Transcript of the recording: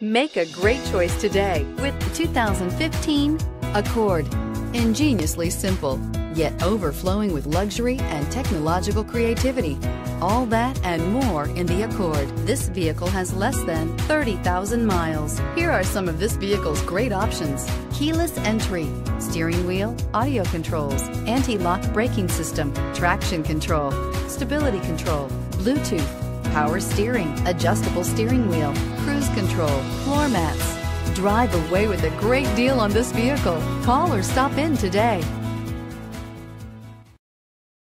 Make a great choice today with the 2015 Accord. Ingeniously simple, yet overflowing with luxury and technological creativity. All that and more in the Accord. This vehicle has less than 30,000 miles. Here are some of this vehicle's great options: keyless entry, steering wheel audio controls, anti-lock braking system, traction control, stability control, Bluetooth, power steering, adjustable steering wheel, cruise control, floor mats. Drive away with a great deal on this vehicle. Call or stop in today.